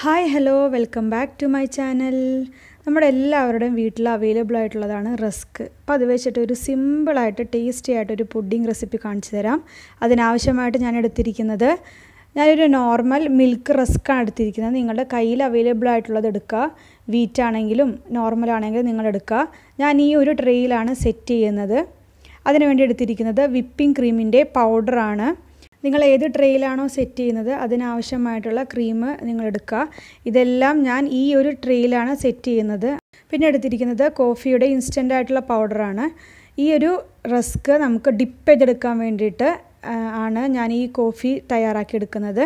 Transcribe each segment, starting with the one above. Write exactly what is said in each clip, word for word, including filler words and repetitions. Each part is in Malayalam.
Hi hello welcome back to my channel. നമ്മുടെ എല്ലാവരുടെയും വീട്ടിൽ അവൈലബിൾ ആയിട്ടുള്ളതാണ് റസ്ക്. അപ്പോൾ അത് വെച്ചിട്ട് ഒരു സിമ്പിളായിട്ട് ടേസ്റ്റി ആയിട്ടൊരു പുഡിംഗ് റെസിപ്പി കാണിച്ചു തരാം. അതിനാവശ്യമായിട്ട് ഞാൻ എടുത്തിരിക്കുന്നത് ഞാനൊരു നോർമൽ മിൽക്ക് റസ്ക്കാണ് എടുത്തിരിക്കുന്നത്. നിങ്ങളുടെ കയ്യിൽ അവൈലബിൾ ആയിട്ടുള്ളത് എടുക്കുക. വീറ്റ് ആണെങ്കിലും നോർമൽ ആണെങ്കിലും നിങ്ങളെടുക്കുക. ഞാൻ ഈ ഒരു ട്രെയിലാണ് സെറ്റ് ചെയ്യുന്നത്. അതിനുവേണ്ടി എടുത്തിരിക്കുന്നത് വിപ്പിംഗ് ക്രീമിൻ്റെ പൗഡറാണ്. നിങ്ങൾ ഏത് ട്രെയിലാണോ സെറ്റ് ചെയ്യുന്നത് അതിനാവശ്യമായിട്ടുള്ള ക്രീം നിങ്ങളെടുക്കുക. ഇതെല്ലാം ഞാൻ ഈ ഒരു ട്രെയിലാണ് സെറ്റ് ചെയ്യുന്നത്. പിന്നെ എടുത്തിരിക്കുന്നത് കോഫിയുടെ ഇൻസ്റ്റൻ്റ് ആയിട്ടുള്ള പൗഡറാണ്. ഈ ഒരു റസ്ക് നമുക്ക് ഡിപ്പ് ചെയ്തെടുക്കാൻ വേണ്ടിയിട്ട് ആണ് ഞാൻ ഈ കോഫി തയ്യാറാക്കിയെടുക്കുന്നത്.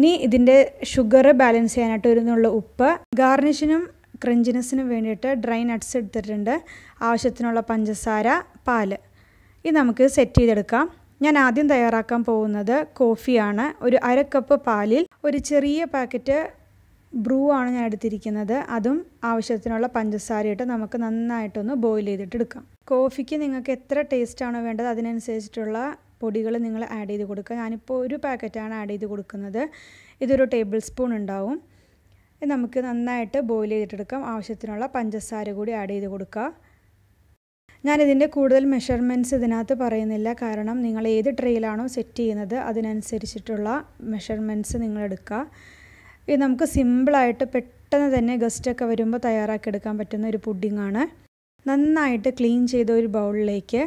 ഇനി ഇതിൻ്റെ ഷുഗർ ബാലൻസ് ചെയ്യാനായിട്ട് വരുന്നുള്ള ഉപ്പ്, ഗാർണിഷിനും ക്രഞ്ചിനെസ്സിനും വേണ്ടിയിട്ട് ഡ്രൈ നട്ട്സ് എടുത്തിട്ടുണ്ട്, ആവശ്യത്തിനുള്ള പഞ്ചസാര, പാല്. ഇത് നമുക്ക് സെറ്റ് ചെയ്തെടുക്കാം. ഞാൻ ആദ്യം തയ്യാറാക്കാൻ പോകുന്നത് കോഫിയാണ്. ഒരു അര കപ്പ് പാലിൽ ഒരു ചെറിയ പാക്കറ്റ് ബ്രൂ ആണ് ഞാൻ എടുത്തിരിക്കുന്നത്. അതും ആവശ്യത്തിനുള്ള പഞ്ചസാരയിട്ട് നമുക്ക് നന്നായിട്ടൊന്ന് ബോയിൽ ചെയ്തിട്ടെടുക്കാം. കോഫിക്ക് നിങ്ങൾക്ക് എത്ര ടേസ്റ്റാണോ വേണ്ടത് അതിനനുസരിച്ചിട്ടുള്ള പൊടികൾ നിങ്ങൾ ആഡ് ചെയ്ത് കൊടുക്കുക. ഞാനിപ്പോൾ ഒരു പാക്കറ്റാണ് ആഡ് ചെയ്ത് കൊടുക്കുന്നത്. ഇതൊരു ടേബിൾ സ്പൂൺ ഉണ്ടാവും. ഇത് നമുക്ക് നന്നായിട്ട് ബോയിൽ ചെയ്തിട്ടെടുക്കാം. ആവശ്യത്തിനുള്ള പഞ്ചസാര കൂടി ആഡ് ചെയ്ത് കൊടുക്കുക. ഞാനിതിൻ്റെ കൂടുതൽ മെഷർമെൻറ്റ്സ് ഇതിനകത്ത് പറയുന്നില്ല, കാരണം നിങ്ങൾ ഏത് ട്രെയിലാണോ സെറ്റ് ചെയ്യുന്നത് അതിനനുസരിച്ചിട്ടുള്ള മെഷർമെൻറ്റ്സ് നിങ്ങളെടുക്കുക. ഇത് നമുക്ക് സിമ്പിളായിട്ട് പെട്ടെന്ന് തന്നെ ഗസ്റ്റൊക്കെ വരുമ്പോൾ തയ്യാറാക്കിയെടുക്കാൻ പറ്റുന്ന ഒരു പുഡിങ്ങാണ്. നന്നായിട്ട് ക്ലീൻ ചെയ്ത ഒരു ബൗളിലേക്ക്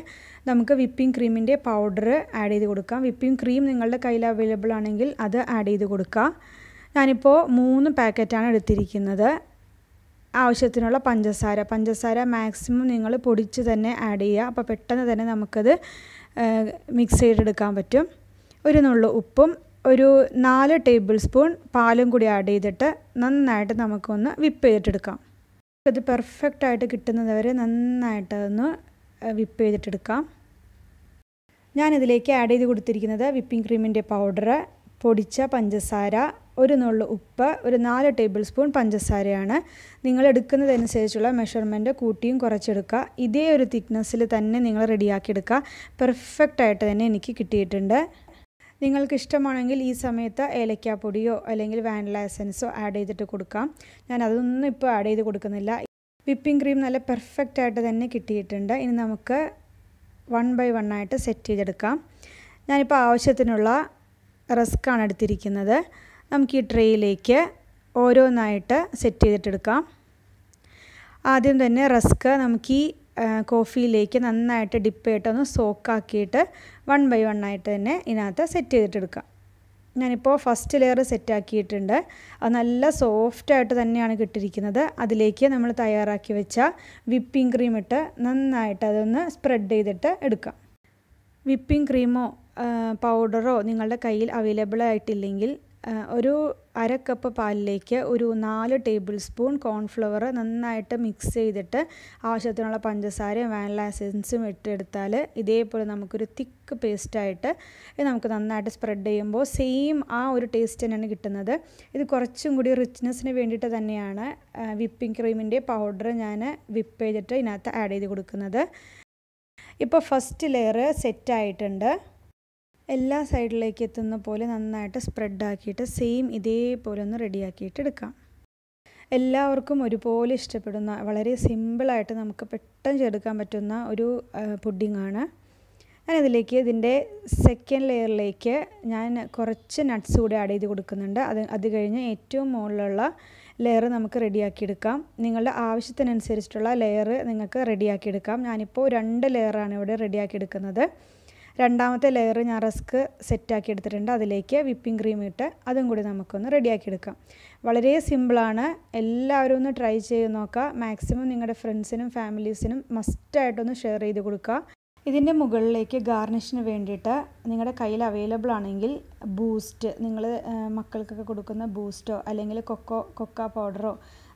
നമുക്ക് വിപ്പിംഗ് ക്രീമിൻ്റെ പൗഡർ ആഡ് ചെയ്ത് കൊടുക്കാം. വിപ്പിംഗ് ക്രീം നിങ്ങളുടെ കയ്യിൽ അവൈലബിൾ ആണെങ്കിൽ അത് ആഡ് ചെയ്ത് കൊടുക്കുക. ഞാനിപ്പോൾ മൂന്ന് പാക്കറ്റാണ് എടുത്തിരിക്കുന്നത്. ആവശ്യത്തിനുള്ള പഞ്ചസാര പഞ്ചസാര മാക്സിമം നിങ്ങൾ പൊടിച്ച് തന്നെ ആഡ് ചെയ്യുക. അപ്പോൾ പെട്ടെന്ന് തന്നെ നമുക്കത് മിക്സ് ചെയ്തെടുക്കാൻ പറ്റും. ഒരു നുള്ളു ഉപ്പും ഒരു നാല് ടേബിൾ സ്പൂൺ പാലും കൂടി ആഡ് ചെയ്തിട്ട് നന്നായിട്ട് നമുക്കൊന്ന് വിപ്പ് ചെയ്തിട്ടെടുക്കാം. ഇത് പെർഫെക്റ്റായിട്ട് കിട്ടുന്നത് വരെ നന്നായിട്ട് ഒന്ന് വിപ്പ് ചെയ്തിട്ടെടുക്കാം. ഞാനിതിലേക്ക് ആഡ് ചെയ്ത് കൊടുത്തിരിക്കുന്നത് വിപ്പിംഗ് ക്രീമിൻ്റെ പൗഡർ, പൊടിച്ച പഞ്ചസാര, ഒരു നുള്ളു ഉപ്പ്, ഒരു നാല് ടേബിൾ സ്പൂൺ പഞ്ചസാരയാണ്. നിങ്ങൾ എടുക്കുന്നതനുസരിച്ചുള്ള മെഷർമെൻറ്റ് കൂട്ടിയും കുറച്ചെടുക്കുക. ഇതേ ഒരു തിക്നെസ്സിൽ തന്നെ നിങ്ങൾ റെഡിയാക്കിയെടുക്കുക. പെർഫെക്റ്റായിട്ട് തന്നെ എനിക്ക് കിട്ടിയിട്ടുണ്ട്. നിങ്ങൾക്കിഷ്ടമാണെങ്കിൽ ഈ സമയത്ത് ഏലക്കാപ്പൊടിയോ അല്ലെങ്കിൽ വാനില എസൻസോ ആഡ് ചെയ്തിട്ട് കൊടുക്കാം. ഞാൻ അതൊന്നും ഇപ്പോൾ ആഡ് ചെയ്ത് കൊടുക്കുന്നില്ല. വിപ്പിംഗ് ക്രീം നല്ല പെർഫെക്റ്റായിട്ട് തന്നെ കിട്ടിയിട്ടുണ്ട്. ഇനി നമുക്ക് വൺ ബൈ വൺ ആയിട്ട് സെറ്റ് ചെയ്തെടുക്കാം. ഞാനിപ്പോൾ ആവശ്യത്തിനുള്ള റസ്ക്കാണ് എടുത്തിരിക്കുന്നത്. നമുക്ക് ഈ ട്രെയിലേക്ക് ഓരോന്നായിട്ട് സെറ്റ് ചെയ്തിട്ടെടുക്കാം. ആദ്യം തന്നെ റസ്ക് നമുക്ക് ഈ കോഫിയിലേക്ക് നന്നായിട്ട് ഡിപ്പ് ചെയ്തിട്ടൊന്ന് സോക്കാക്കിയിട്ട് വൺ ബൈ വൺ ആയിട്ട് തന്നെ ഇതിനകത്ത് സെറ്റ് ചെയ്തിട്ടെടുക്കാം. ഞാനിപ്പോൾ ഫസ്റ്റ് ലെയർ സെറ്റാക്കിയിട്ടുണ്ട്. അത് നല്ല സോഫ്റ്റായിട്ട് തന്നെയാണ് കിട്ടിയിരിക്കുന്നത്. അതിലേക്ക് നമ്മൾ തയ്യാറാക്കി വെച്ച വിപ്പിംഗ് ക്രീം ഇട്ട് നന്നായിട്ട് അതൊന്ന് സ്പ്രെഡ് ചെയ്തിട്ട് എടുക്കാം. വിപ്പിംഗ് ക്രീമോ പൗഡറോ നിങ്ങളുടെ കയ്യിൽ അവൈലബിൾ ആയിട്ടില്ലെങ്കിൽ ഒരു അര കപ്പ് പാലിലേക്ക് ഒരു നാല് ടേബിൾ സ്പൂൺ കോൺഫ്ലവർ നന്നായിട്ട് മിക്സ് ചെയ്തിട്ട് ആവശ്യത്തിനുള്ള പഞ്ചസാരയും വാനില എസൻസും ഇട്ടെടുത്താൽ ഇതേപോലെ നമുക്കൊരു തിക്ക് പേസ്റ്റായിട്ട് ഇത് നമുക്ക് നന്നായിട്ട് സ്പ്രെഡ് ചെയ്യുമ്പോൾ സെയിം ആ ഒരു ടേസ്റ്റ് തന്നെയാണ് കിട്ടുന്നത്. ഇത് കുറച്ചും കൂടി റിച്ച്നെസ്സിന് വേണ്ടിയിട്ട് തന്നെയാണ് വിപ്പിംഗ് ക്രീമിൻ്റെ പൗഡർ ഞാൻ വിപ്പ് ചെയ്തിട്ട് ഇതിനകത്ത് ആഡ് ചെയ്ത് കൊടുക്കുന്നത്. ഇപ്പോൾ ഫസ്റ്റ് ലെയർ സെറ്റായിട്ടുണ്ട്. എല്ലാ സൈഡിലേക്ക് എത്തുന്ന പോലെ നന്നായിട്ട് സ്പ്രെഡാക്കിയിട്ട് സെയിം ഇതേപോലെ ഒന്ന് റെഡിയാക്കിയിട്ട് എടുക്കാം. എല്ലാവർക്കും ഒരുപോലെ ഇഷ്ടപ്പെടുന്ന വളരെ സിമ്പിളായിട്ട് നമുക്ക് പെട്ടെന്ന് ചെയ്തെടുക്കാൻ പറ്റുന്ന ഒരു പുഡിങ്ങാണ്. ഞാനിതിലേക്ക് ഇതിൻ്റെ സെക്കൻഡ് ലെയറിലേക്ക് ഞാൻ കുറച്ച് നട്ട്സ് കൂടി ആഡ് ചെയ്ത് കൊടുക്കുന്നുണ്ട്. അത് അത് കഴിഞ്ഞ് ഏറ്റവും മുകളിലുള്ള ലെയർ നമുക്ക് റെഡിയാക്കിയെടുക്കാം. നിങ്ങളുടെ ആവശ്യത്തിനനുസരിച്ചിട്ടുള്ള ലെയർ നിങ്ങൾക്ക് റെഡിയാക്കിയെടുക്കാം. ഞാനിപ്പോൾ രണ്ട് ലെയറാണ് ഇവിടെ റെഡിയാക്കിയെടുക്കുന്നത്. രണ്ടാമത്തെ ലെയർ ഞാൻ റസ്ക് സെറ്റാക്കി എടുത്തിട്ടുണ്ട്. അതിലേക്ക് വിപ്പിംഗ് ക്രീം ഇട്ട് അതും കൂടി നമുക്കൊന്ന് റെഡിയാക്കിയെടുക്കാം. വളരെ സിമ്പിളാണ്. എല്ലാവരും ഒന്ന് ട്രൈ ചെയ്ത് നോക്കുക. മാക്സിമം നിങ്ങളുടെ ഫ്രണ്ട്സിനും ഫാമിലീസിനും മസ്റ്റായിട്ടൊന്ന് ഷെയർ ചെയ്ത് കൊടുക്കുക. ഇതിൻ്റെ മുകളിലേക്ക് ഗാർണിഷിന് വേണ്ടിയിട്ട് നിങ്ങളുടെ കയ്യിൽ അവൈലബിൾ ആണെങ്കിൽ ബൂസ്റ്റ്, നിങ്ങൾ മക്കൾക്കൊക്കെ കൊടുക്കുന്ന ബൂസ്റ്റോ അല്ലെങ്കിൽ കൊക്കോ കൊക്ക പൗഡറോ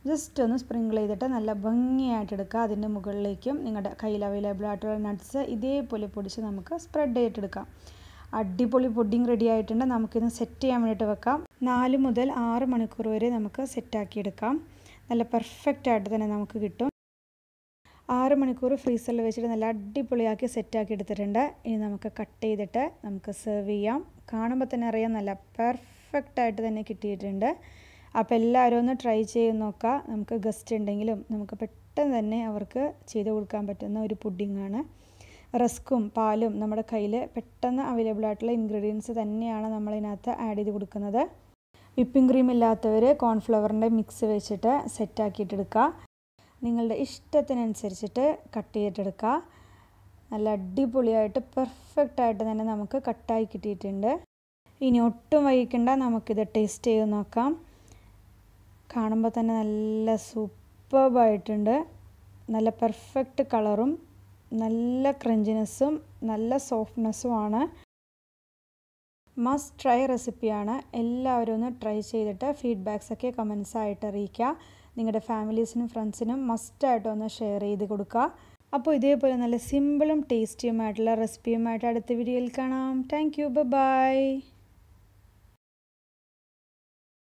ജസ്റ്റ് ഒന്ന് സ്പ്രിങ്കിൾ ചെയ്തിട്ട് നല്ല ഭംഗിയായിട്ട് എടുക്കുക. അതിൻ്റെ മുകളിലേക്കും നിങ്ങളുടെ കയ്യിൽ അവൈലബിൾ ആയിട്ടുള്ള നട്ട്സ് ഇതേപോലെ പൊടിച്ച് നമുക്ക് സ്പ്രെഡ് ചെയ്തിട്ടെടുക്കാം. അടിപൊളി പുഡിംഗ് റെഡി ആയിട്ടുണ്ട്. നമുക്കിത് സെറ്റ് ചെയ്യാൻ വേണ്ടിയിട്ട് വെക്കാം. നാല് മുതൽ ആറ് മണിക്കൂർ വരെ നമുക്ക് സെറ്റാക്കിയെടുക്കാം. നല്ല പെർഫെക്റ്റായിട്ട് തന്നെ നമുക്ക് കിട്ടും. ആറ് മണിക്കൂർ ഫ്രീസറിൽ വെച്ചിട്ട് നല്ല അടിപൊളിയാക്കി സെറ്റാക്കി എടുത്തിട്ടുണ്ട്. ഇനി നമുക്ക് കട്ട് ചെയ്തിട്ട് നമുക്ക് സെർവ് ചെയ്യാം. കാണുമ്പോൾ തന്നെ അറിയാം നല്ല പെർഫെക്റ്റായിട്ട് തന്നെ കിട്ടിയിട്ടുണ്ട്. അപ്പോൾ എല്ലാവരും ഒന്ന് ട്രൈ ചെയ്ത് നോക്കുക. നമുക്ക് ഗസ്റ്റ് ഉണ്ടെങ്കിലും നമുക്ക് പെട്ടെന്ന് തന്നെ അവർക്ക് ചെയ്തു കൊടുക്കാൻ പറ്റുന്ന ഒരു പുഡിങ്ങാണ്. റസ്കും പാലും നമ്മുടെ കയ്യിൽ പെട്ടെന്ന് അവൈലബിൾ ആയിട്ടുള്ള ഇൻഗ്രീഡിയൻസ് തന്നെയാണ് നമ്മളിതിനകത്ത് ആഡ് ചെയ്ത് കൊടുക്കുന്നത്. വിപ്പിംഗ് ക്രീം ഇല്ലാത്തവർ കോൺഫ്ലവറിൻ്റെ മിക്സ് വെച്ചിട്ട് സെറ്റാക്കിയിട്ടെടുക്കുക. നിങ്ങളുടെ ഇഷ്ടത്തിനനുസരിച്ചിട്ട് കട്ട് ചെയ്തിട്ടെടുക്കുക. നല്ല അടിപൊളിയായിട്ട് പെർഫെക്റ്റായിട്ട് തന്നെ നമുക്ക് കട്ടായി കിട്ടിയിട്ടുണ്ട്. ഇനി ഒട്ടും വൈകിക്കണ്ട, നമുക്കിത് ടേസ്റ്റ് ചെയ്ത് നോക്കാം. കാണുമ്പോൾ തന്നെ നല്ല സൂപ്പർബായിട്ടുണ്ട്. നല്ല പെർഫെക്റ്റ് കളറും നല്ല ക്രഞ്ചിനെസ്സും നല്ല സോഫ്റ്റ്നെസ്സുമാണ്. മസ്റ്റ് ട്രൈ റെസിപ്പിയാണ്. എല്ലാവരും ഒന്ന് ട്രൈ ചെയ്തിട്ട് ഫീഡ്ബാക്സൊക്കെ കമൻസായിട്ട് അറിയിക്കുക. നിങ്ങളുടെ ഫാമിലീസിനും ഫ്രണ്ട്സിനും മസ്റ്റായിട്ടൊന്ന് ഷെയർ ചെയ്ത് കൊടുക്കുക. അപ്പോൾ ഇതേപോലെ നല്ല സിമ്പിളും ടേസ്റ്റിയുമായിട്ടുള്ള റെസിപ്പിയുമായിട്ട് അടുത്ത വീഡിയോയിൽ കാണാം. Thank you, by.